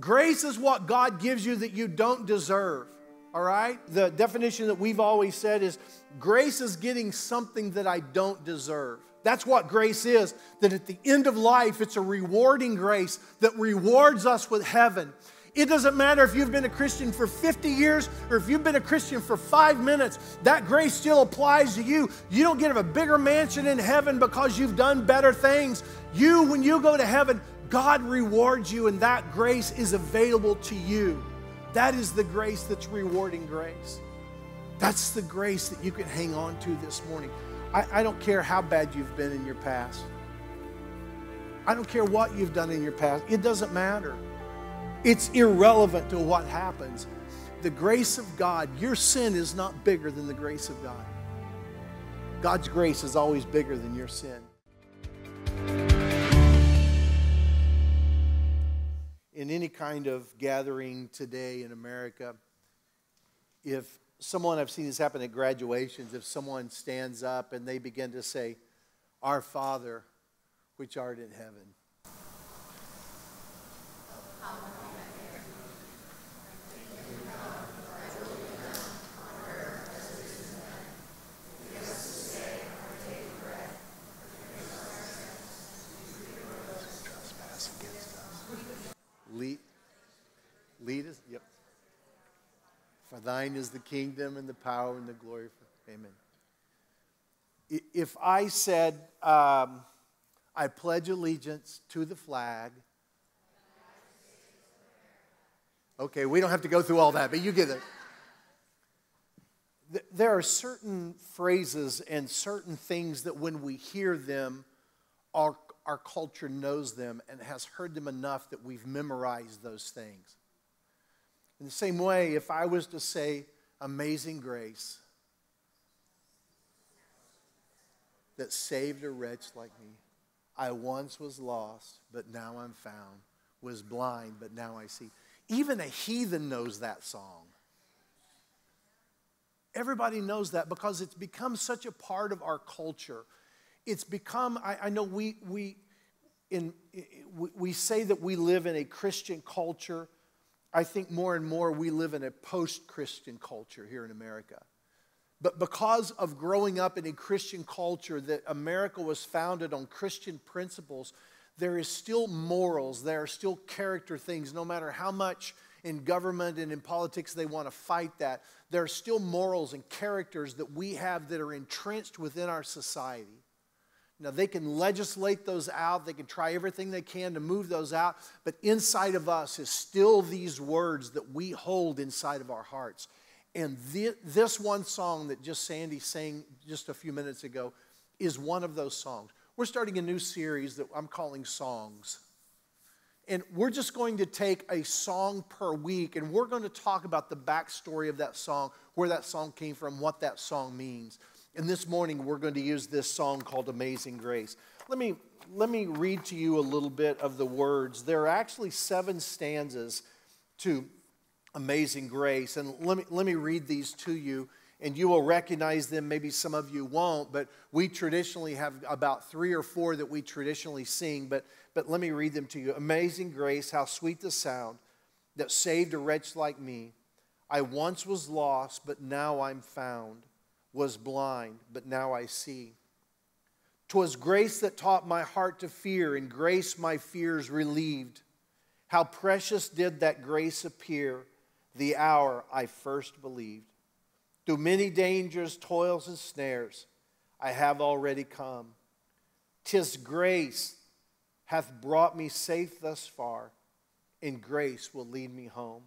Grace is what God gives you that you don't deserve, all right? The definition that we've always said is grace is getting something that I don't deserve. That's what grace is, that at the end of life, it's a rewarding grace that rewards us with heaven. It doesn't matter if you've been a Christian for 50 years or if you've been a Christian for 5 minutes, that grace still applies to you. You don't get a bigger mansion in heaven because you've done better things. You, when you go to heaven, God rewards you, and that grace is available to you. That is the grace that's rewarding grace. That's the grace that you can hang on to this morning. I don't care how bad you've been in your past. I don't care what you've done in your past. It doesn't matter. It's irrelevant to what happens. The grace of God, your sin is not bigger than the grace of God. God's grace is always bigger than your sin. In any kind of gathering today in America, if someone, I've seen this happen at graduations, if someone stands up and they begin to say, "Our Father, which art in heaven." Lead us, yep. For thine is the kingdom and the power and the glory. Amen. If I said, I pledge allegiance to the flag. Okay, we don't have to go through all that, but you get it. There are certain phrases and certain things that when we hear them, our culture knows them and has heard them enough that we've memorized those things. In the same way, if I was to say Amazing Grace that saved a wretch like me, I once was lost, but now I'm found, was blind, but now I see. Even a heathen knows that song. Everybody knows that because it's become such a part of our culture. It's become, I know we say that we live in a Christian culture. I think more and more we live in a post-Christian culture here in America. But because of growing up in a Christian culture, that America was founded on Christian principles, there is still morals, there are still character things, no matter how much in government and in politics they want to fight that. There are still morals and characters that we have that are entrenched within our society. Now, they can legislate those out. They can try everything they can to move those out. But inside of us is still these words that we hold inside of our hearts. And this one song that just Sandy sang just a few minutes ago is one of those songs. We're starting a new series that I'm calling Songs. And we're just going to take a song per week, and we're going to talk about the backstory of that song, where that song came from, what that song means. And this morning, we're going to use this song called Amazing Grace. Let me read to you a little bit of the words. There are actually 7 stanzas to Amazing Grace. And let me read these to you, and you will recognize them. Maybe some of you won't, but we traditionally have about 3 or 4 that we traditionally sing. But let me read them to you. Amazing grace, how sweet the sound that saved a wretch like me. I once was lost, but now I'm found. Was blind, but now I see. 'Twas grace that taught my heart to fear, and grace my fears relieved. How precious did that grace appear, the hour I first believed. Through many dangers, toils, and snares, I have already come. 'Tis grace hath brought me safe thus far, and grace will lead me home.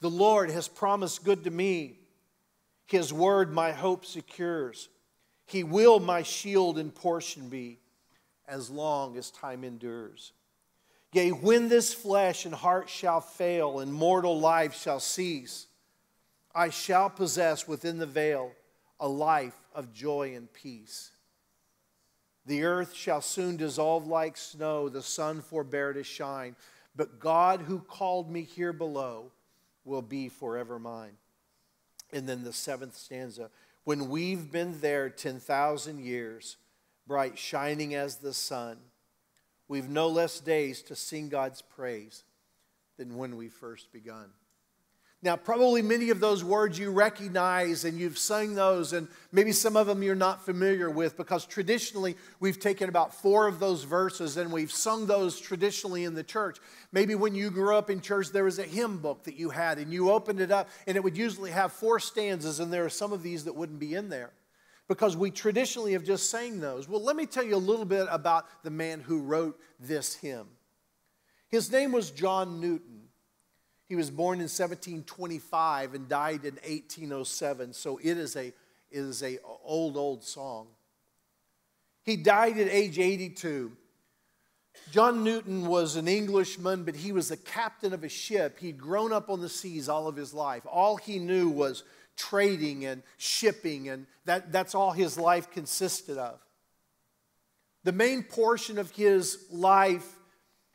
The Lord has promised good to me, His word my hope secures. He will my shield and portion be as long as time endures. Yea, when this flesh and heart shall fail and mortal life shall cease, I shall possess within the veil a life of joy and peace. The earth shall soon dissolve like snow, the sun forbear to shine, but God who called me here below will be forever mine. And then the 7th stanza, when we've been there 10,000 years, bright shining as the sun, we've no less days to sing God's praise than when we first begun. Now, probably many of those words you recognize and you've sung those, and maybe some of them you're not familiar with, because traditionally we've taken about four of those verses and we've sung those traditionally in the church. Maybe when you grew up in church, there was a hymn book that you had and you opened it up and it would usually have four stanzas, and there are some of these that wouldn't be in there because we traditionally have just sang those. Well, let me tell you a little bit about the man who wrote this hymn. His name was John Newton. He was born in 1725 and died in 1807, so it is a old song. He died at age 82. John Newton was an Englishman, but he was the captain of a ship. He'd grown up on the seas all of his life. All he knew was trading and shipping, and that's all his life consisted of. The main portion of his life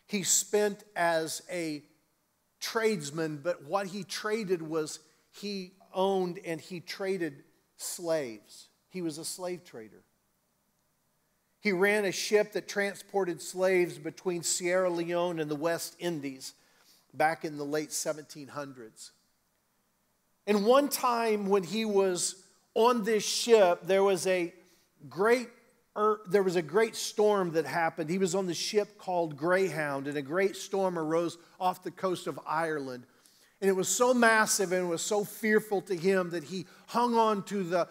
he spent as a tradesman, but what he traded was he owned and he traded slaves. He was a slave trader. He ran a ship that transported slaves between Sierra Leone and the West Indies back in the late 1700s. And one time when he was on this ship, there was a great storm that happened. He was on the ship called Greyhound, and a great storm arose off the coast of Ireland. And it was so massive and it was so fearful to him that he hung on to the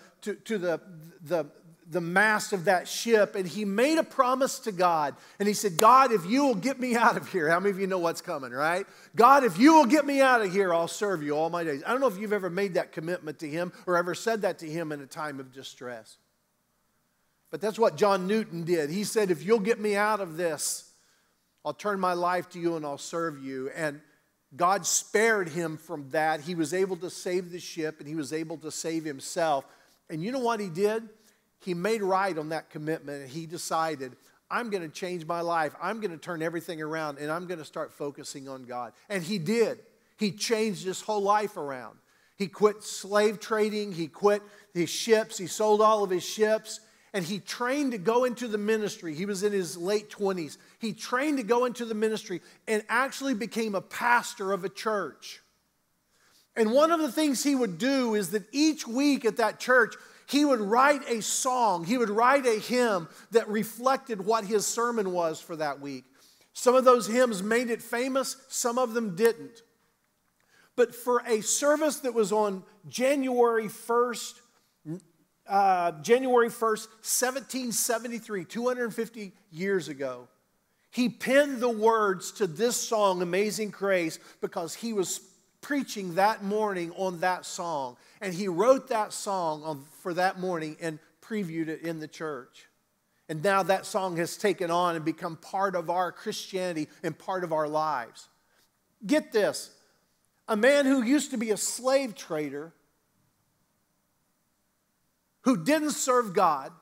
mast of that ship, and he made a promise to God. And he said, "God, if you will get me out of here." How many of you know what's coming, right? "God, if you will get me out of here, I'll serve you all my days." I don't know if you've ever made that commitment to him or ever said that to him in a time of distress. But that's what John Newton did. He said, "If you'll get me out of this, I'll turn my life to you and I'll serve you." And God spared him from that. He was able to save the ship and he was able to save himself. And you know what he did? He made right on that commitment, and he decided, "I'm going to change my life. I'm going to turn everything around and I'm going to start focusing on God." And he did. He changed his whole life around. He quit slave trading. He quit his ships. He sold all of his ships. And he trained to go into the ministry. He was in his late 20s. He trained to go into the ministry and actually became a pastor of a church. And one of the things he would do is that each week at that church, he would write a song. He would write a hymn that reflected what his sermon was for that week. Some of those hymns made it famous. Some of them didn't. But for a service that was on January 1st, 1773, 250 years ago, he penned the words to this song, Amazing Grace, because he was preaching that morning on that song. And he wrote that song for that morning and previewed it in the church. And now that song has taken on and become part of our Christianity and part of our lives. Get this, a man who used to be a slave trader, who didn't serve God,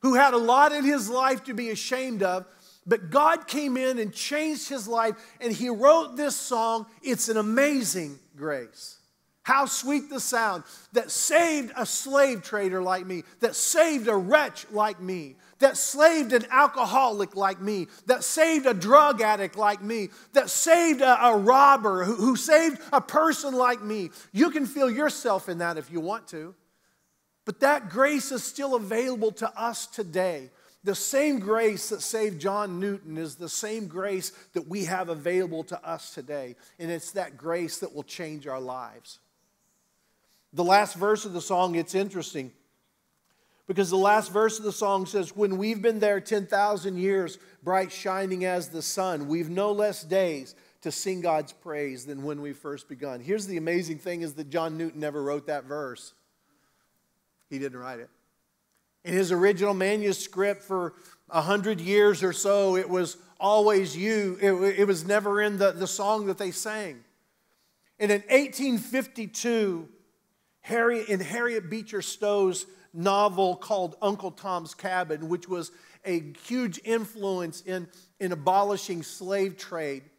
who had a lot in his life to be ashamed of, but God came in and changed his life, and he wrote this song, "It's an Amazing Grace." How sweet the sound that saved a slave trader like me, that saved a wretch like me, that saved an alcoholic like me, that saved a drug addict like me, that saved a robber, who saved a person like me. You can feel yourself in that if you want to. But that grace is still available to us today. The same grace that saved John Newton is the same grace that we have available to us today. And it's that grace that will change our lives. The last verse of the song, it's interesting, because the last verse of the song says, "When we've been there 10,000 years, bright shining as the sun, we've no less days to sing God's praise than when we first begun." Here's the amazing thing, is that John Newton never wrote that verse. He didn't write it. In his original manuscript for 100 years or so, it was always you. It was never in the song that they sang. And in 1852, in Harriet Beecher Stowe's novel called Uncle Tom's Cabin, which was a huge influence in abolishing slave trade,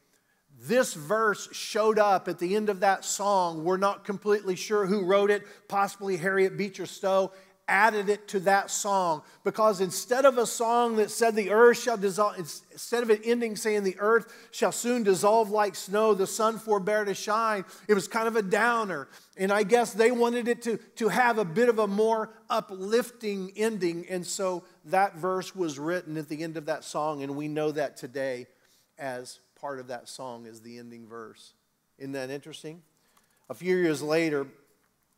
this verse showed up at the end of that song. We're not completely sure who wrote it, possibly Harriet Beecher Stowe. added it to that song, because instead of a song that said the earth shall dissolve, instead of it ending saying the earth shall soon dissolve like snow, the sun forbear to shine, it was kind of a downer. And I guess they wanted it to have a bit of a more uplifting ending. And so that verse was written at the end of that song, and we know that today as part of that song is the ending verse. Isn't that interesting? A few years later,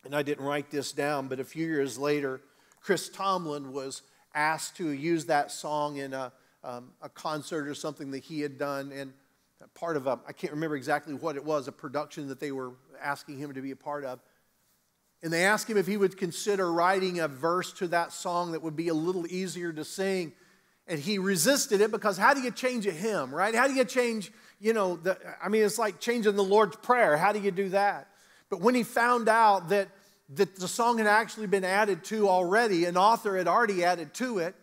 and I didn't write this down, but a few years later, Chris Tomlin was asked to use that song in a concert or something that he had done. And part of a, I can't remember exactly what it was, a production that they were asking him to be a part of. And they asked him if he would consider writing a verse to that song that would be a little easier to sing. And he resisted it, because how do you change a hymn, right? How do you change, you know, it's like changing the Lord's Prayer. How do you do that? But when he found out that the song had actually been added to already, an author had already added to it,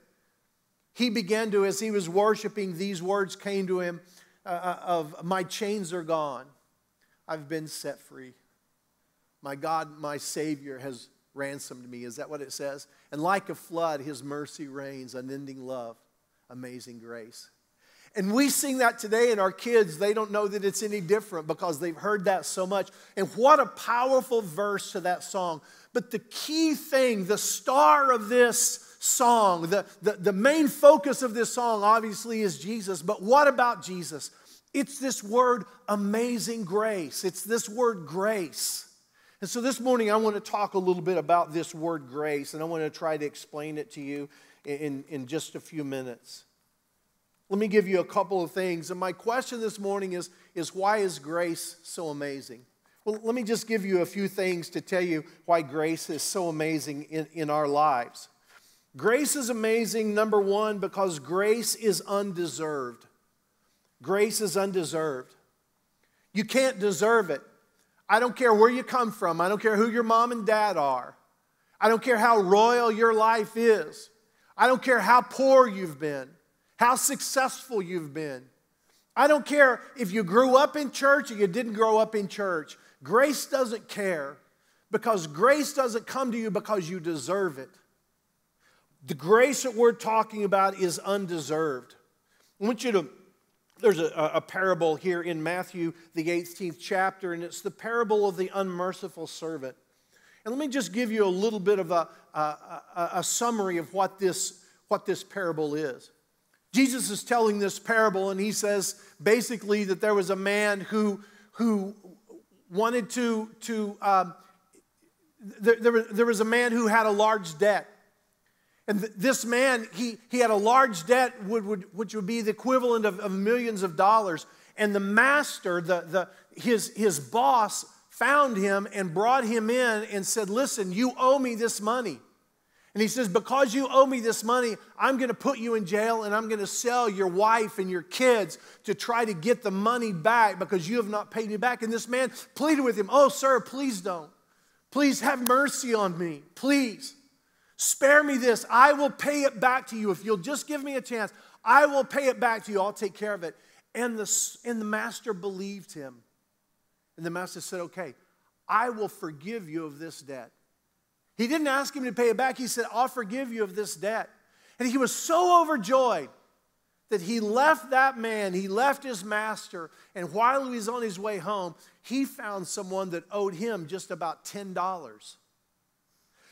he began to, as he was worshiping, these words came to him of, my chains are gone. I've been set free. My God, my Savior has ransomed me. Is that what it says? And like a flood, his mercy reigns, unending love, amazing grace. And we sing that today, and our kids, they don't know that it's any different because they've heard that so much. And what a powerful verse to that song. But the key thing, the star of this song, the main focus of this song obviously is Jesus. But what about Jesus? It's this word, amazing grace. It's this word, grace. And so this morning I want to talk a little bit about this word, grace, and I want to try to explain it to you in just a few minutes. Let me give you a couple of things. And my question this morning is why is grace so amazing? Well, let me just give you a few things to tell you why grace is so amazing in our lives. Grace is amazing, number one, because grace is undeserved. Grace is undeserved. You can't deserve it. I don't care where you come from. I don't care who your mom and dad are. I don't care how royal your life is. I don't care how poor you've been, how successful you've been. I don't care if you grew up in church or you didn't grow up in church. Grace doesn't care, because grace doesn't come to you because you deserve it. The grace that we're talking about is undeserved. I want you to, there's a parable here in Matthew, the 18th chapter, and it's the parable of the unmerciful servant. And let me just give you a little bit of a summary of what this parable is. Jesus is telling this parable, and he says basically that there was a man who wanted there was a man who had a large debt. And this man, he had a large debt, which would be the equivalent of millions of dollars. And the master, his boss, found him and brought him in and said, listen, you owe me this money. And he says, because you owe me this money, I'm going to put you in jail, and I'm going to sell your wife and your kids to try to get the money back, because you have not paid me back. And this man pleaded with him, oh, sir, please don't. Please have mercy on me. Please spare me this. I will pay it back to you. If you'll just give me a chance, I will pay it back to you. I'll take care of it. And the master believed him. And the master said, okay, I will forgive you of this debt. He didn't ask him to pay it back. He said, I'll forgive you of this debt. And he was so overjoyed that he left that man, he left his master, and while he was on his way home, he found someone that owed him just about $10.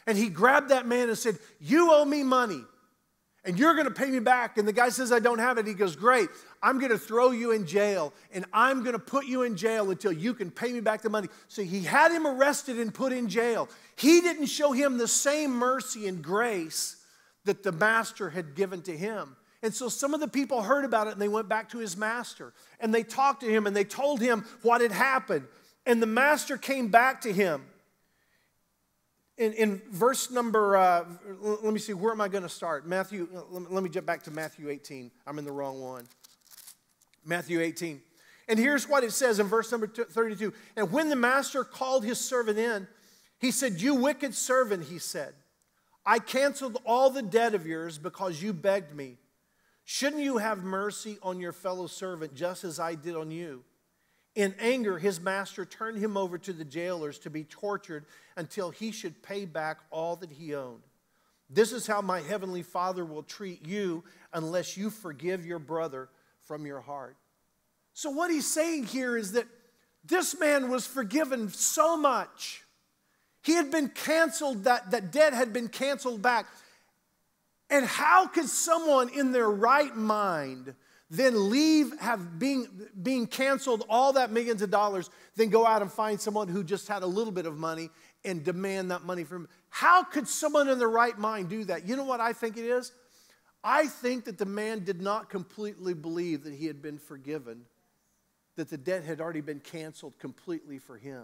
And he grabbed that man and said, you owe me money, and you're going to pay me back. And the guy says, I don't have it. He goes, great, I'm going to throw you in jail, and I'm going to put you in jail until you can pay me back the money. So he had him arrested and put in jail. He didn't show him the same mercy and grace that the master had given to him. And so some of the people heard about it, and they went back to his master, and they talked to him, and they told him what had happened. And the master came back to him. In verse number, let me see, where am I going to start? Matthew, let me jump back to Matthew 18. I'm in the wrong one. Matthew 18. And here's what it says in verse number 32. And when the master called his servant in, he said, you wicked servant, he said, I canceled all the debt of yours because you begged me. Shouldn't you have mercy on your fellow servant just as I did on you? In anger, his master turned him over to the jailers to be tortured until he should pay back all that he owned. This is how my heavenly Father will treat you unless you forgive your brother from your heart. So what he's saying here is that this man was forgiven so much. He had been canceled, that debt had been canceled back. And how could someone in their right mind then leave, have being canceled all that millions of dollars, then go out and find someone who just had a little bit of money and demand that money from him? How could someone in their right mind do that? You know what I think it is? I think that the man did not completely believe that he had been forgiven, that the debt had already been canceled completely for him.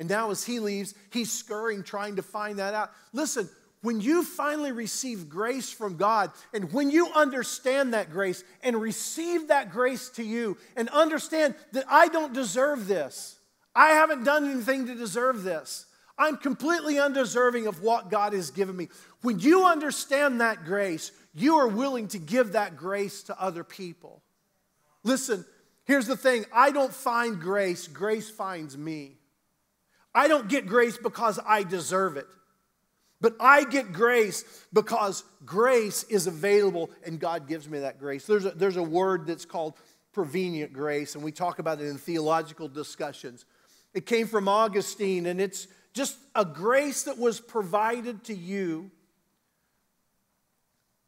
And now as he leaves, he's scurrying, trying to find that out. Listen, when you finally receive grace from God, and when you understand that grace and receive that grace to you and understand that I don't deserve this, I haven't done anything to deserve this, I'm completely undeserving of what God has given me. When you understand that grace, you are willing to give that grace to other people. Listen, here's the thing. I don't find grace. Grace finds me. I don't get grace because I deserve it. But I get grace because grace is available and God gives me that grace. There's a word that's called prevenient grace, and we talk about it in theological discussions. It came from Augustine, and it's just a grace that was provided to you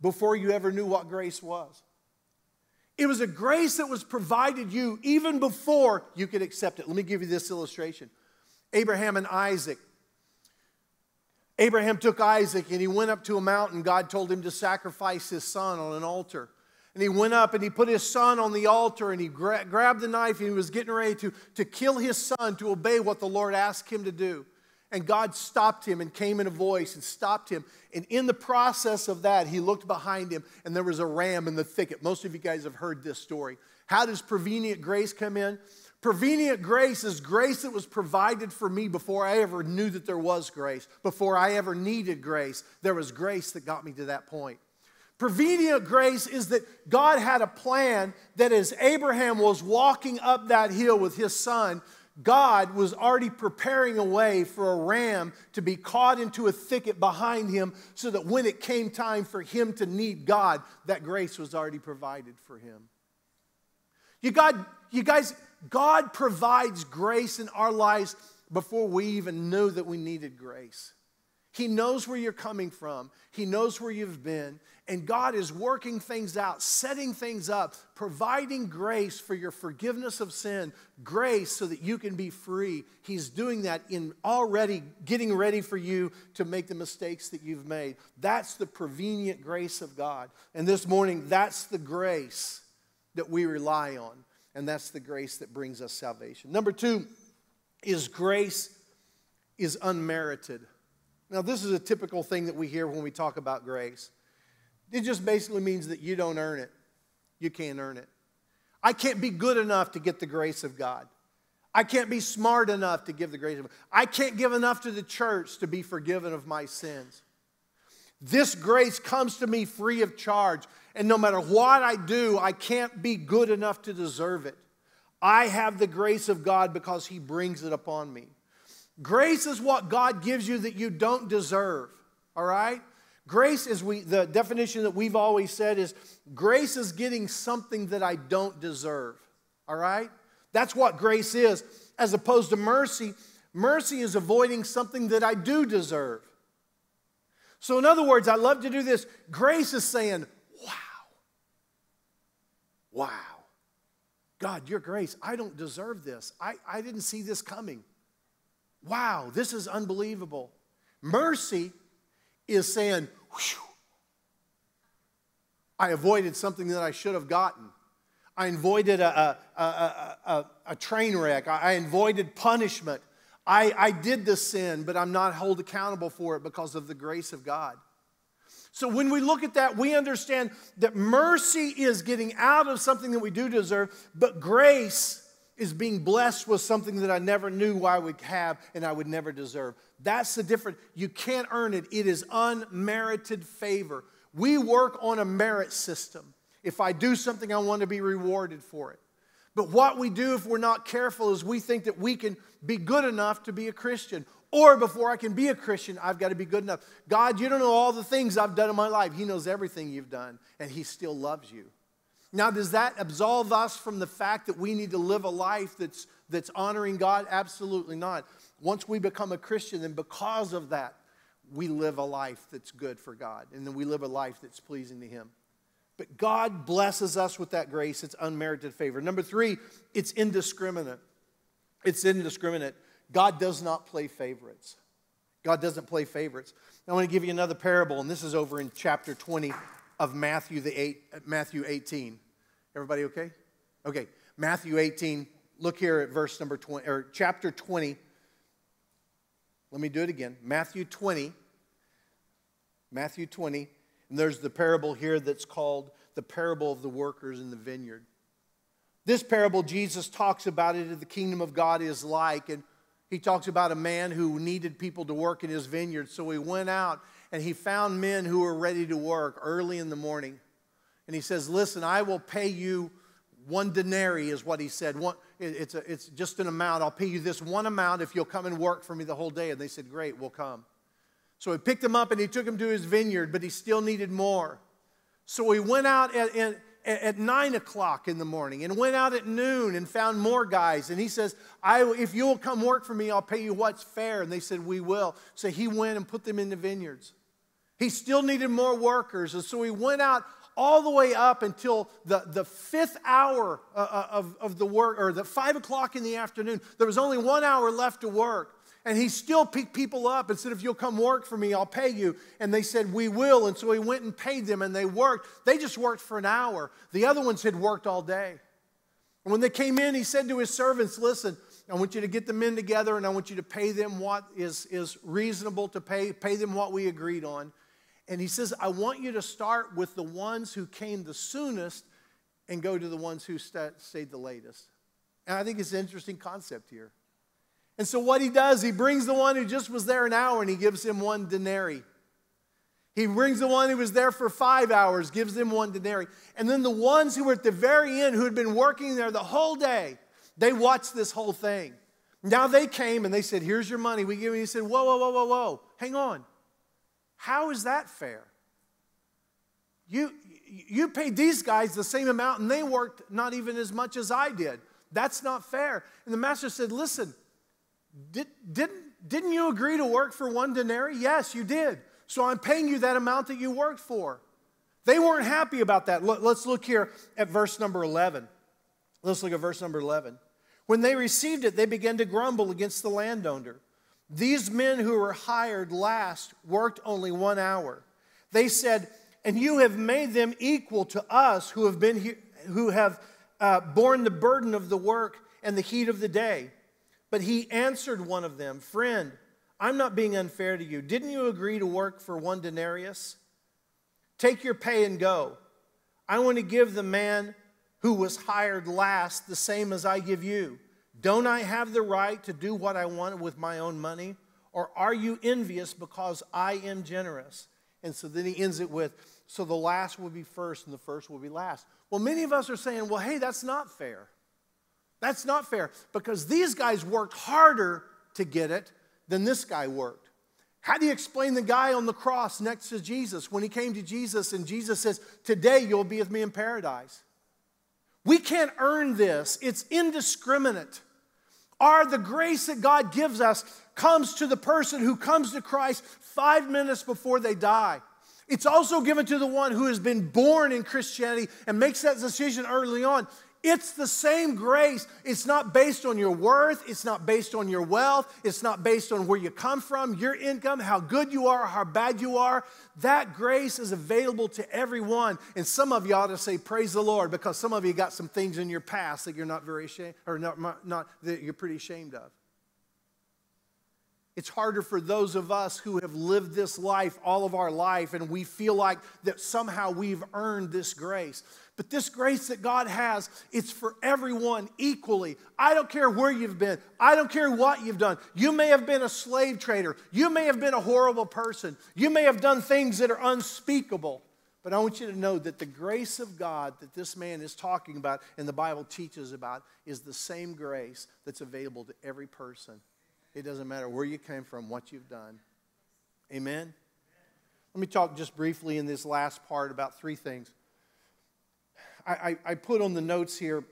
before you ever knew what grace was. It was a grace that was provided you even before you could accept it. Let me give you this illustration. Abraham and Isaac. Abraham took Isaac and he went up to a mountain. God told him to sacrifice his son on an altar. And he went up and he put his son on the altar and he grabbed the knife and he was getting ready to kill his son, to obey what the Lord asked him to do. And God stopped him and came in a voice and stopped him. And in the process of that, he looked behind him and there was a ram in the thicket. Most of you guys have heard this story. How does prevenient grace come in? Prevenient grace is grace that was provided for me before I ever knew that there was grace, before I ever needed grace. There was grace that got me to that point. Prevenient grace is that God had a plan that as Abraham was walking up that hill with his son, God was already preparing a way for a ram to be caught into a thicket behind him so that when it came time for him to need God, that grace was already provided for him. God provides grace in our lives before we even knew that we needed grace. He knows where you're coming from. He knows where you've been. And God is working things out, setting things up, providing grace for your forgiveness of sin, grace so that you can be free. He's doing that in already getting ready for you to make the mistakes that you've made. That's the prevenient grace of God. And this morning, that's the grace that we rely on. And that's the grace that brings us salvation. Number two is grace is unmerited. Now, this is a typical thing that we hear when we talk about grace. It just basically means that you don't earn it. You can't earn it. I can't be good enough to get the grace of God. I can't be smart enough to give the grace of God. I can't give enough to the church to be forgiven of my sins. This grace comes to me free of charge. And no matter what I do, I can't be good enough to deserve it. I have the grace of God because He brings it upon me. Grace is what God gives you that you don't deserve, all right? Grace is, the definition that we've always said is, grace is getting something that I don't deserve, all right? That's what grace is, as opposed to mercy. Mercy is avoiding something that I do deserve. So in other words, I love to do this. Grace is saying, wow, God, your grace, I don't deserve this. I didn't see this coming. Wow, this is unbelievable. Mercy is saying, whew, I avoided something that I should have gotten. I avoided a train wreck. I avoided punishment. I did this sin, but I'm not held accountable for it because of the grace of God. So when we look at that, we understand that mercy is getting out of something that we do deserve, but grace is being blessed with something that I never knew I would have and I would never deserve. That's the difference. You can't earn it. It is unmerited favor. We work on a merit system. If I do something, I want to be rewarded for it. But what we do if we're not careful is we think that we can be good enough to be a Christian. Or before I can be a Christian, I've got to be good enough. God, you don't know all the things I've done in my life. He knows everything you've done, and he still loves you. Now, does that absolve us from the fact that we need to live a life that's honoring God? Absolutely not. Once we become a Christian, then because of that, we live a life that's good for God, and then we live a life that's pleasing to him. But God blesses us with that grace. It's unmerited favor. Number three, it's indiscriminate. It's indiscriminate. God does not play favorites. God doesn't play favorites. I want to give you another parable, and this is over in chapter 20 of Matthew 18. Everybody okay? Okay, Matthew 18. Look here at verse number 20, or chapter 20. Let me do it again. Matthew 20. And there's the parable here that's called the parable of the workers in the vineyard. This parable, Jesus talks about it, the kingdom of God is like, and he talks about a man who needed people to work in his vineyard. So he went out and he found men who were ready to work early in the morning. And he says, listen, I will pay you 1 denarii is what he said. It's just an amount. I'll pay you this one amount if you'll come and work for me the whole day. And they said, great, we'll come. So he picked him up and he took him to his vineyard, but he still needed more. So he went out at 9 o'clock in the morning and went out at noon and found more guys. And he says, if you'll come work for me, I'll pay you what's fair. And they said, we will. So he went and put them in the vineyards. He still needed more workers. And so he went out all the way up until the 5th hour of the work, or the 5 o'clock in the afternoon. There was only 1 hour left to work. And he still picked people up and said, if you'll come work for me, I'll pay you. And they said, we will. And so he went and paid them, and they worked. They just worked for an hour. The other ones had worked all day. And when they came in, he said to his servants, listen, I want you to get the men together, and I want you to pay them what is reasonable to pay. Pay them what we agreed on. And he says, I want you to start with the ones who came the soonest and go to the ones who stayed the latest. And I think it's an interesting concept here. And so what he does, he brings the one who just was there an hour and he gives him 1 denarii. He brings the one who was there for 5 hours, gives them 1 denarii. And then the ones who were at the very end, who had been working there the whole day, they watched this whole thing. Now they came and they said, here's your money. We give him, he said, whoa, hang on. How is that fair? You paid these guys the same amount and they worked not even as much as I did. That's not fair. And the master said, listen, didn't you agree to work for 1 denarii? Yes, you did. So I'm paying you that amount that you worked for. They weren't happy about that. Let's look here at verse number 11. Let's look at verse number 11. When they received it, they began to grumble against the landowner. These men who were hired last worked only 1 hour. They said, and you have made them equal to us who have been here, who have borne the burden of the work and the heat of the day. But he answered one of them, friend, I'm not being unfair to you. Didn't you agree to work for 1 denarius? Take your pay and go. I want to give the man who was hired last the same as I give you. Don't I have the right to do what I want with my own money? Or are you envious because I am generous? And so then he ends it with, so the last will be first and the first will be last. Well, many of us are saying, well, hey, that's not fair. That's not fair, because these guys worked harder to get it than this guy worked. How do you explain the guy on the cross next to Jesus when he came to Jesus and Jesus says, today you'll be with me in paradise? We can't earn this. It's indiscriminate. The grace that God gives us comes to the person who comes to Christ 5 minutes before they die. It's also given to the one who has been born in Christianity and makes that decision early on. It's the same grace. It's not based on your worth. It's not based on your wealth. It's not based on where you come from, your income, how good you are, how bad you are. That grace is available to everyone. And some of you ought to say, praise the Lord, because some of you got some things in your past that you're not very ashamed, or not that you're pretty ashamed of. It's harder for those of us who have lived this life all of our life and we feel like that somehow we've earned this grace. But this grace that God has, it's for everyone equally. I don't care where you've been. I don't care what you've done. You may have been a slave trader. You may have been a horrible person. You may have done things that are unspeakable. But I want you to know that the grace of God that this man is talking about and the Bible teaches about is the same grace that's available to every person. It doesn't matter where you came from, what you've done. Amen? Let me talk just briefly in this last part about three things. I put on the notes here,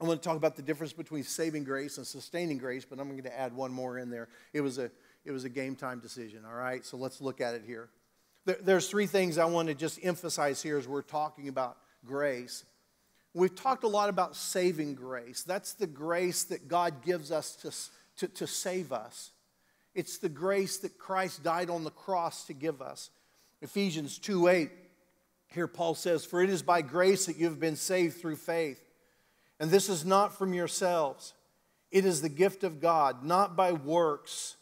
I want to talk about the difference between saving grace and sustaining grace, but I'm going to add one more in there. It was a game time decision, all right? So let's look at it here. There's three things I want to just emphasize here as we're talking about grace. We've talked a lot about saving grace. That's the grace that God gives us to save us. It's the grace that Christ died on the cross to give us. Ephesians 2:8, here Paul says, "For it is by grace that you have been saved through faith. And this is not from yourselves. It is the gift of God, not by works,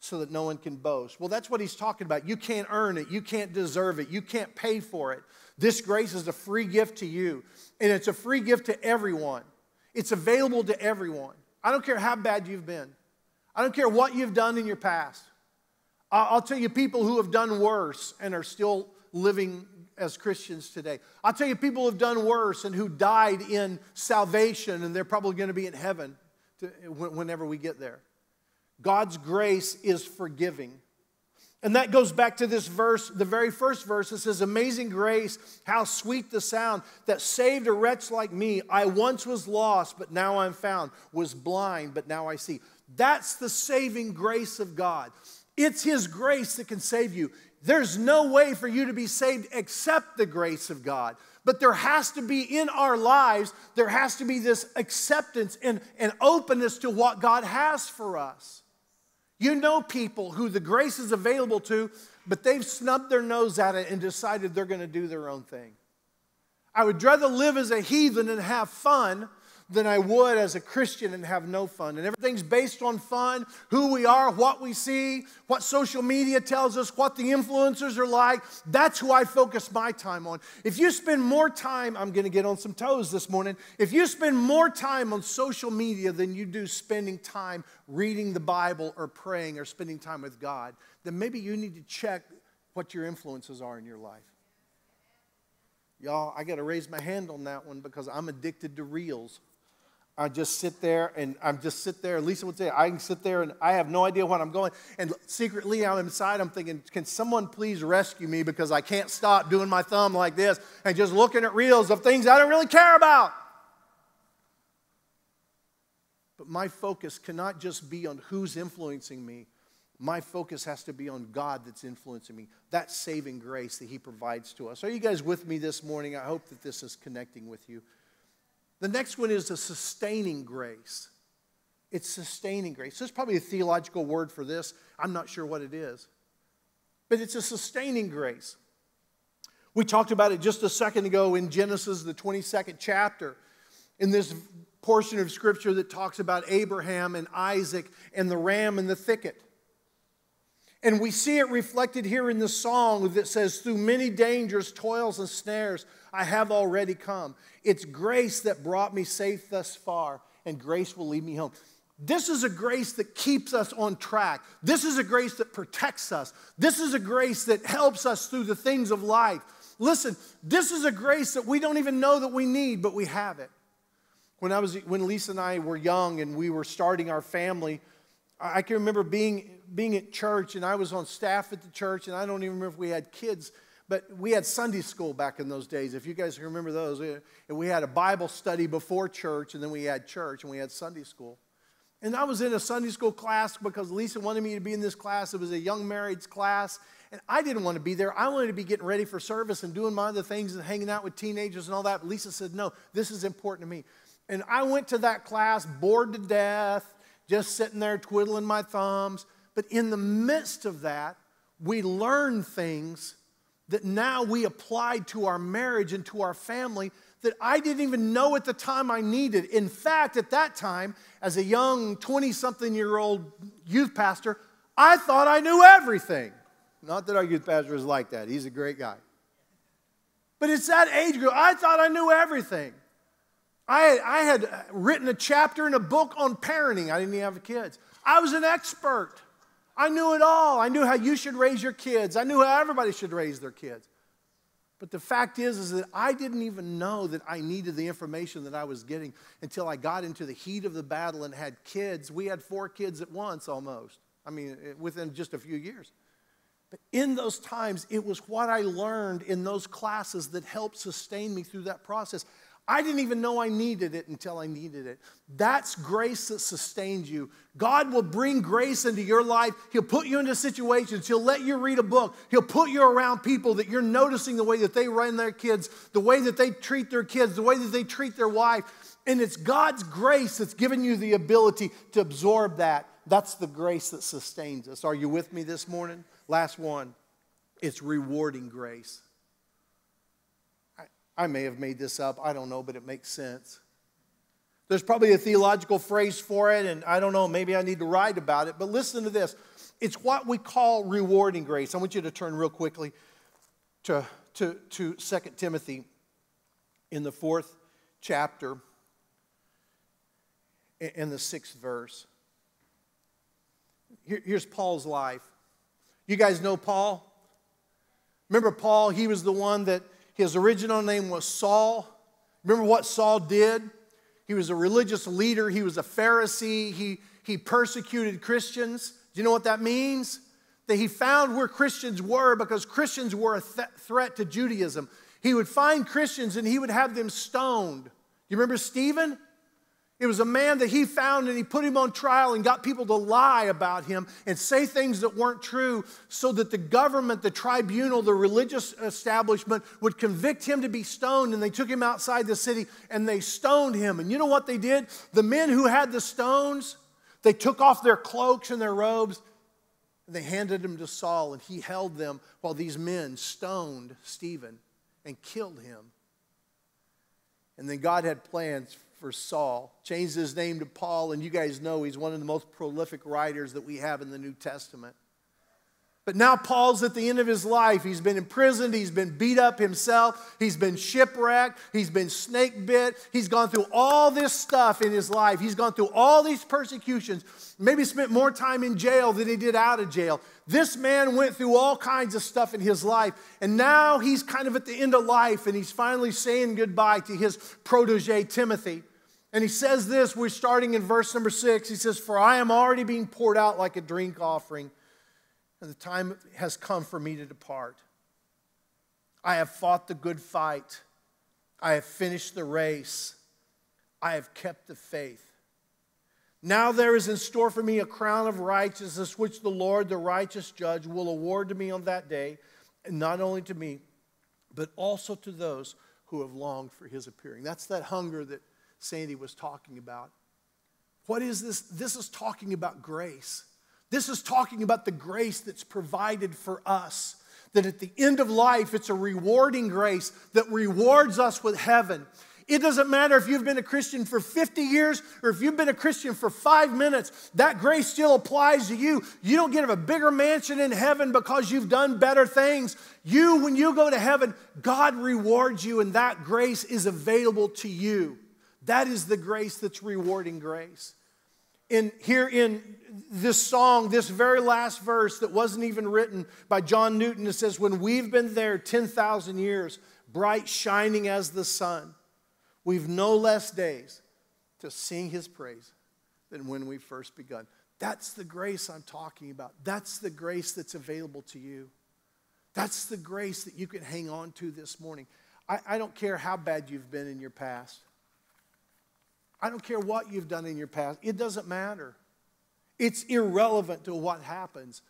so that no one can boast." Well, that's what he's talking about. You can't earn it. You can't deserve it. You can't pay for it. This grace is a free gift to you. And it's a free gift to everyone. It's available to everyone. I don't care how bad you've been. I don't care what you've done in your past. I'll tell you people who have done worse and are still living as Christians today. I'll tell you people who have done worse and who died in salvation, and they're probably going to be in heaven whenever we get there. God's grace is forgiving. And that goes back to this verse, the very first verse. It says, "Amazing grace, how sweet the sound that saved a wretch like me. I once was lost, but now I'm found. Was blind, but now I see." That's the saving grace of God. It's His grace that can save you. There's no way for you to be saved except the grace of God. But there has to be in our lives, there has to be this acceptance and openness to what God has for us. You know people who the grace is available to, but they've snubbed their nose at it and decided they're going to do their own thing. I would rather live as a heathen and have fun than I would as a Christian and have no fun. And everything's based on fun, who we are, what we see, what social media tells us, what the influencers are like. That's who I focus my time on. If you spend more time, I'm going to get on some toes this morning. If you spend more time on social media than you do spending time reading the Bible or praying or spending time with God, then maybe you need to check what your influences are in your life. Y'all, I got to raise my hand on that one because I'm addicted to reels. I just sit there and Lisa would say, I can sit there and I have no idea what I'm going. And secretly I'm inside, I'm thinking, can someone please rescue me because I can't stop doing my thumb like this and just looking at reels of things I don't really care about. But my focus cannot just be on who's influencing me. My focus has to be on God that's influencing me. That saving grace that He provides to us. Are you guys with me this morning? I hope that this is connecting with you. The next one is a sustaining grace. It's sustaining grace. There's probably a theological word for this. I'm not sure what it is. But it's a sustaining grace. We talked about it just a second ago in Genesis, the 22nd chapter. In this portion of Scripture that talks about Abraham and Isaac and the ram in the thicket. And we see it reflected here in the song that says, "Through many dangers, toils, and snares, I have already come. It's grace that brought me safe thus far, and grace will lead me home." This is a grace that keeps us on track. This is a grace that protects us. This is a grace that helps us through the things of life. Listen, this is a grace that we don't even know that we need, but we have it. When Lisa and I were young and we were starting our family, I can remember being at church, and I was on staff at the church, and I don't even remember if we had kids, but we had Sunday school back in those days, if you guys can remember those. And we had a Bible study before church, and then we had church, and we had Sunday school. And I was in a Sunday school class because Lisa wanted me to be in this class. It was a young marrieds class, and I didn't want to be there. I wanted to be getting ready for service and doing my other things and hanging out with teenagers and all that. But Lisa said, "No, this is important to me." And I went to that class bored to death, just sitting there twiddling my thumbs. But in the midst of that, we learn things that now we applied to our marriage and to our family that I didn't even know at the time I needed. In fact, at that time, as a young 20-something-year-old youth pastor, I thought I knew everything. Not that our youth pastor is like that. He's a great guy. But it's that age group. I thought I knew everything. I had written a chapter in a book on parenting. I didn't even have kids. I was an expert. I knew it all. I knew how you should raise your kids. I knew how everybody should raise their kids. But the fact is that I didn't even know that I needed the information that I was getting until I got into the heat of the battle and had kids. We had 4 kids at once almost. I mean, within just a few years. But in those times, it was what I learned in those classes that helped sustain me through that process. I didn't even know I needed it until I needed it. That's grace that sustains you. God will bring grace into your life. He'll put you into situations. He'll let you read a book. He'll put you around people that you're noticing the way that they run their kids, the way that they treat their kids, the way that they treat their wife. And it's God's grace that's given you the ability to absorb that. That's the grace that sustains us. Are you with me this morning? Last one. It's rewarding grace. I may have made this up. I don't know, but it makes sense. There's probably a theological phrase for it, and I don't know, maybe I need to write about it. But listen to this. It's what we call rewarding grace. I want you to turn real quickly to 2 Timothy in the 4th chapter and the 6th verse. Here's Paul's life. You guys know Paul? Remember Paul? He was the one that... His original name was Saul. Remember what Saul did? He was a religious leader. He was a Pharisee. He persecuted Christians. Do you know what that means? That he found where Christians were because Christians were a threat to Judaism. He would find Christians and he would have them stoned. Do you remember Stephen? It was a man that he found and he put him on trial and got people to lie about him and say things that weren't true so that the government, the tribunal, the religious establishment would convict him to be stoned, and they took him outside the city and they stoned him. And you know what they did? The men who had the stones, they took off their cloaks and their robes and they handed them to Saul, and he held them while these men stoned Stephen and killed him. And then God had plans for Saul, changed his name to Paul, and you guys know he's one of the most prolific writers that we have in the New Testament. But now Paul's at the end of his life. He's been imprisoned. He's been beat up himself. He's been shipwrecked. He's been snake bit. He's gone through all this stuff in his life. He's gone through all these persecutions. Maybe spent more time in jail than he did out of jail. This man went through all kinds of stuff in his life, and now he's kind of at the end of life, and he's finally saying goodbye to his protege, Timothy. And he says this, we're starting in verse number 6. He says, "For I am already being poured out like a drink offering, and the time has come for me to depart. I have fought the good fight. I have finished the race. I have kept the faith. Now there is in store for me a crown of righteousness, which the Lord, the righteous judge, will award to me on that day, and not only to me, but also to those who have longed for his appearing." That's that hunger that Sandy was talking about. What is this? This is talking about grace. This is talking about the grace that's provided for us. That at the end of life, it's a rewarding grace that rewards us with heaven. It doesn't matter if you've been a Christian for 50 years or if you've been a Christian for 5 minutes. That grace still applies to you. You don't get a bigger mansion in heaven because you've done better things. You, when you go to heaven, God rewards you, and that grace is available to you. That is the grace that's rewarding grace. And here in this song, this very last verse that wasn't even written by John Newton, it says, "When we've been there 10,000 years, bright shining as the sun, we've no less days to sing his praise than when we first begun." That's the grace I'm talking about. That's the grace that's available to you. That's the grace that you can hang on to this morning. I don't care how bad you've been in your past. I don't care what you've done in your past. It doesn't matter. It's irrelevant to what happens.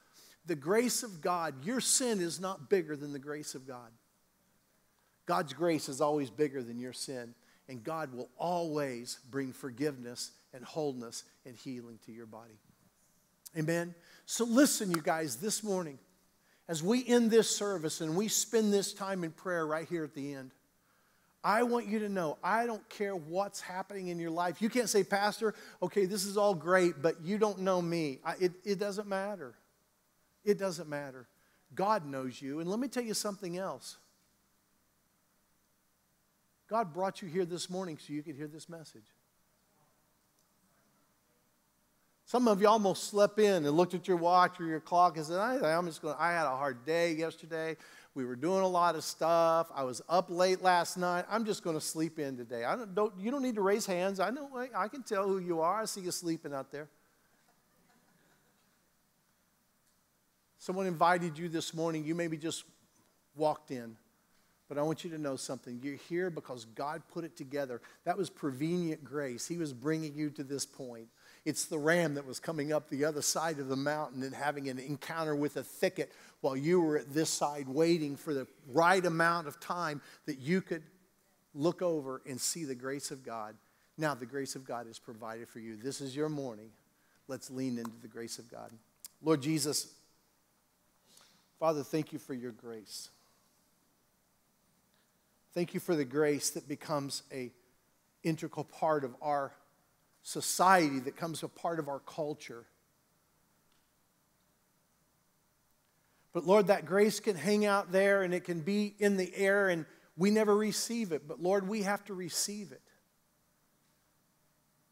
The grace of God, your sin is not bigger than the grace of God. God's grace is always bigger than your sin. And God will always bring forgiveness and wholeness and healing to your body. Amen? So listen, you guys, this morning, as we end this service and we spend this time in prayer right here at the end, I want you to know, I don't care what's happening in your life. You can't say, "Pastor, okay, this is all great, but you don't know me." It doesn't matter. It doesn't matter. God knows you. And let me tell you something else. God brought you here this morning so you could hear this message. Some of you almost slept in and looked at your watch or your clock and said, I had a hard day yesterday. We were doing a lot of stuff. I was up late last night. I'm just going to sleep in today. You don't need to raise hands. I know, I can tell who you are. I see you sleeping out there. Someone invited you this morning. You maybe just walked in. But I want you to know something. You're here because God put it together. That was prevenient grace. He was bringing you to this point. It's the ram that was coming up the other side of the mountain and having an encounter with a thicket while you were at this side waiting for the right amount of time that you could look over and see the grace of God. Now the grace of God is provided for you. This is your morning. Let's lean into the grace of God. Lord Jesus, Father, thank you for your grace. Thank you for the grace that becomes an integral part of our society, that becomes a part of our culture. But Lord, that grace can hang out there and it can be in the air and we never receive it. But Lord, we have to receive it.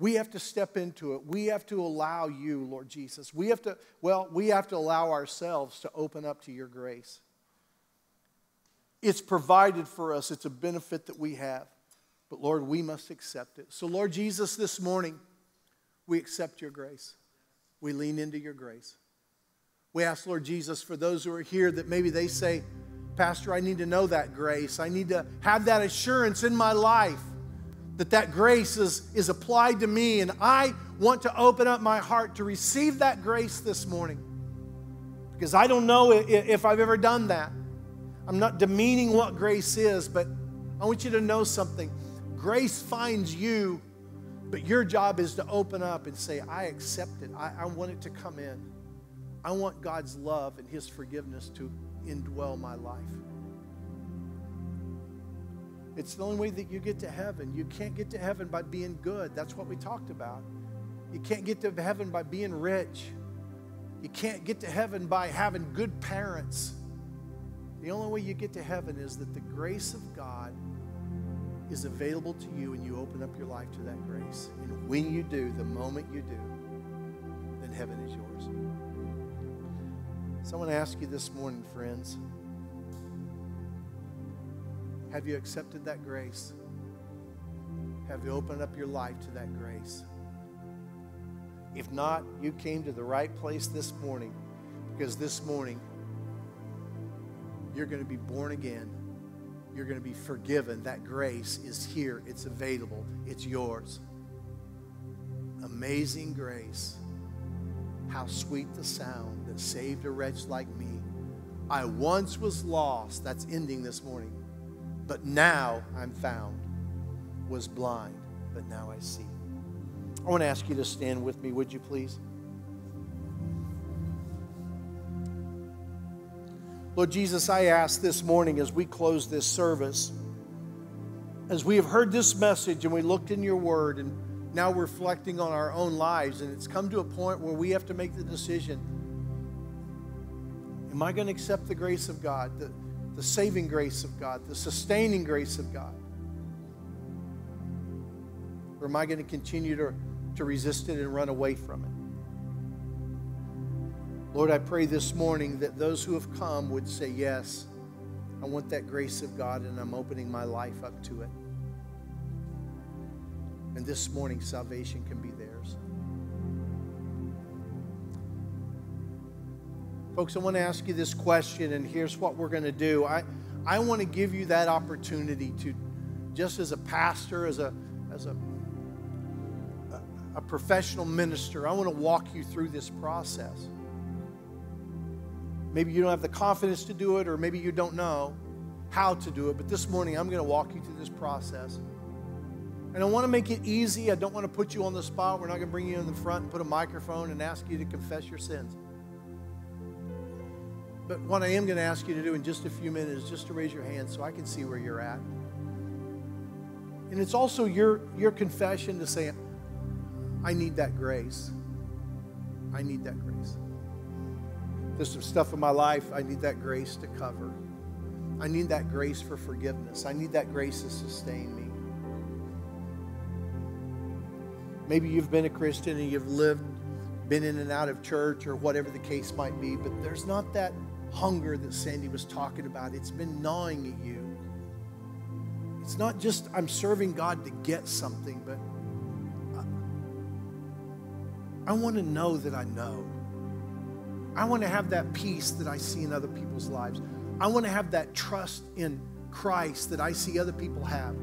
We have to step into it. We have to allow you, Lord Jesus. We have to allow ourselves to open up to your grace. It's provided for us. It's a benefit that we have. But, Lord, we must accept it. So, Lord Jesus, this morning, we accept your grace. We lean into your grace. We ask, Lord Jesus, for those who are here that maybe they say, Pastor, I need to know that grace. I need to have that assurance in my life that that grace is applied to me. And I want to open up my heart to receive that grace this morning because I don't know if I've ever done that. I'm not demeaning what grace is, but I want you to know something. Grace finds you, but your job is to open up and say, I accept it. I want it to come in. I want God's love and his forgiveness to indwell my life. It's the only way that you get to heaven. You can't get to heaven by being good. That's what we talked about. You can't get to heaven by being rich. You can't get to heaven by having good parents. The only way you get to heaven is that the grace of God is available to you and you open up your life to that grace. And when you do, the moment you do, then heaven is yours. So I want to ask you this morning, friends, have you accepted that grace? Have you opened up your life to that grace? If not, you came to the right place this morning because this morning, you're going to be born again. You're going to be forgiven. That grace is here. It's available. It's yours. Amazing grace. How sweet the sound that saved a wretch like me. I once was lost. That's ending this morning. But now I'm found. Was blind, but now I see. I want to ask you to stand with me, would you please? Lord Jesus, I ask this morning as we close this service, as we have heard this message and we looked in your word and now we're reflecting on our own lives and it's come to a point where we have to make the decision, am I going to accept the grace of God, the saving grace of God, the sustaining grace of God? Or am I going to continue to resist it and run away from it? Lord, I pray this morning that those who have come would say, yes, I want that grace of God and I'm opening my life up to it. And this morning, salvation can be theirs. Folks, I want to ask you this question and here's what we're going to do. I want to give you that opportunity to, just as a pastor, as a professional minister, I want to walk you through this process. Maybe you don't have the confidence to do it, or maybe you don't know how to do it. But this morning, I'm going to walk you through this process. And I want to make it easy. I don't want to put you on the spot. We're not going to bring you in the front and put a microphone and ask you to confess your sins. But what I am going to ask you to do in just a few minutes is just to raise your hand so I can see where you're at. And it's also your confession to say, I need that grace. I need that grace. There's some stuff in my life I need that grace to cover. I need that grace for forgiveness. I need that grace to sustain me. Maybe you've been a Christian and you've been in and out of church or whatever the case might be, but there's not that hunger that Sandy was talking about, it's been gnawing at you. It's not just I'm serving God to get something, but I want to know that I know. I want to have that peace that I see in other people's lives. I want to have that trust in Christ that I see other people have.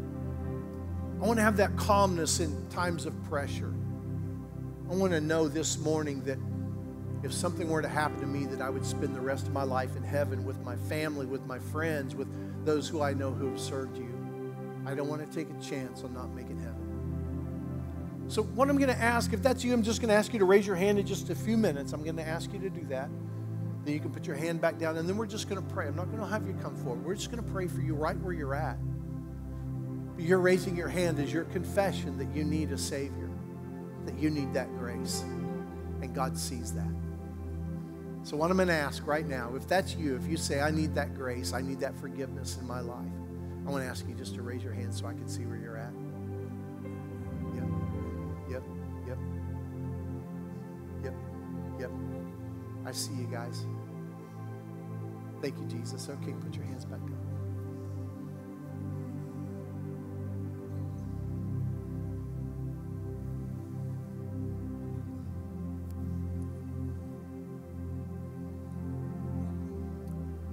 I want to have that calmness in times of pressure. I want to know this morning that if something were to happen to me, that I would spend the rest of my life in heaven with my family, with my friends, with those who I know who have served you. I don't want to take a chance on not making heaven. So what I'm going to ask, if that's you, I'm just going to ask you to raise your hand in just a few minutes. I'm going to ask you to do that. Then you can put your hand back down, and then we're just going to pray. I'm not going to have you come forward. We're just going to pray for you right where you're at. You're raising your hand as your confession that you need a Savior, that you need that grace, and God sees that. So what I'm going to ask right now, if that's you, if you say, I need that grace, I need that forgiveness in my life, I want to ask you just to raise your hand so I can see where you're at. Yep. I see you guys. Thank you, Jesus. Okay, put your hands back up.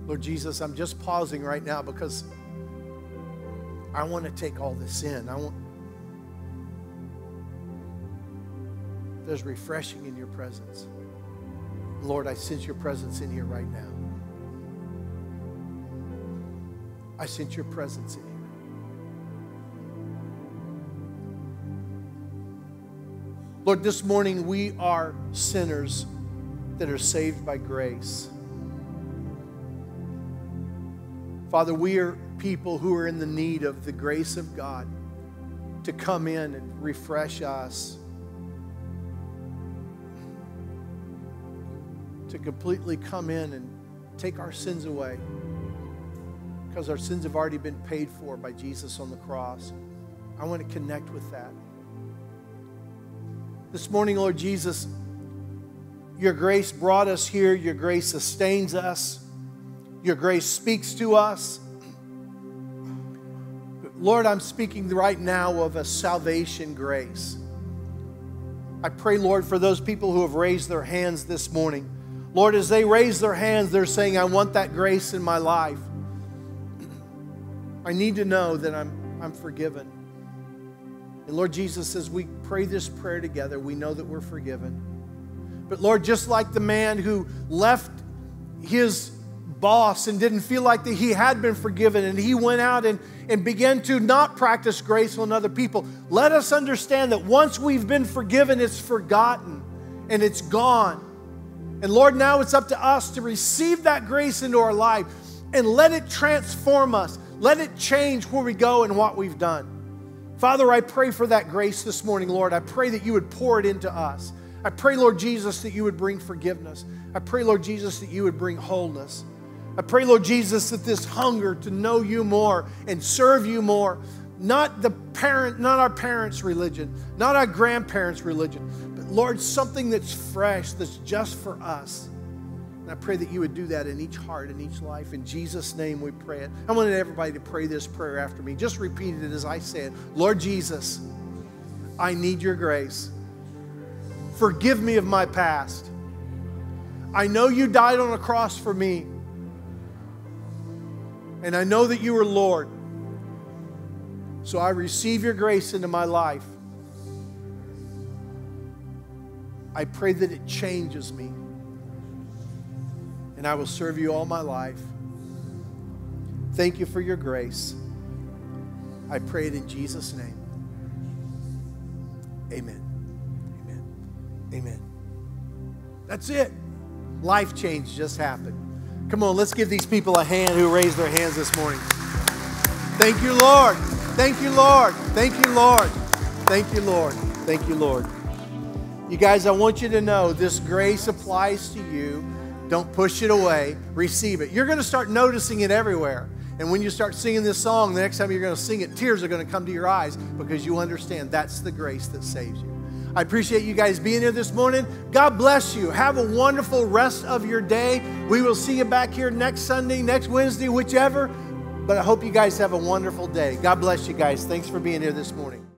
Lord Jesus, I'm just pausing right now because I want to take all this in. There's refreshing in your presence. Lord, I sense your presence in here right now. I sense your presence in here. Lord, this morning we are sinners that are saved by grace. Father, we are people who are in the need of the grace of God to come in and refresh us, to completely come in and take our sins away, because our sins have already been paid for by Jesus on the cross. I want to connect with that. This morning, Lord Jesus, your grace brought us here. Your grace sustains us. Your grace speaks to us. Lord, I'm speaking right now of a salvation grace. I pray, Lord, for those people who have raised their hands this morning. Lord, as they raise their hands, they're saying, I want that grace in my life. I need to know that I'm forgiven. And Lord Jesus, as we pray this prayer together, we know that we're forgiven. But Lord, just like the man who left his boss and didn't feel like that he had been forgiven, and he went out and began to not practice grace on other people. Let us understand that once we've been forgiven, it's forgotten and it's gone. And Lord, now it's up to us to receive that grace into our life and let it transform us. Let it change where we go and what we've done. Father, I pray for that grace this morning, Lord. I pray that you would pour it into us. I pray, Lord Jesus, that you would bring forgiveness. I pray, Lord Jesus, that you would bring wholeness. I pray, Lord Jesus, that this hunger to know you more and serve you more, not our parents' religion, not our grandparents' religion, but Lord, something that's fresh, that's just for us. And I pray that you would do that in each heart, in each life. In Jesus' name we pray it. I wanted everybody to pray this prayer after me. Just repeat it as I say it. Lord Jesus, I need your grace. Forgive me of my past. I know you died on a cross for me. And I know that you are Lord. So I receive your grace into my life. I pray that it changes me. And I will serve you all my life. Thank you for your grace. I pray it in Jesus' name. Amen. Amen. Amen. That's it. Life change just happened. Come on, let's give these people a hand who raised their hands this morning. Thank you, Lord. Thank you, Lord. Thank you, Lord. Thank you, Lord. Thank you, Lord. You guys, I want you to know this grace applies to you. Don't push it away. Receive it. You're going to start noticing it everywhere. And when you start singing this song, the next time you're going to sing it, tears are going to come to your eyes because you understand that's the grace that saves you. I appreciate you guys being here this morning. God bless you. Have a wonderful rest of your day. We will see you back here next Sunday, next Wednesday, whichever. But I hope you guys have a wonderful day. God bless you guys. Thanks for being here this morning.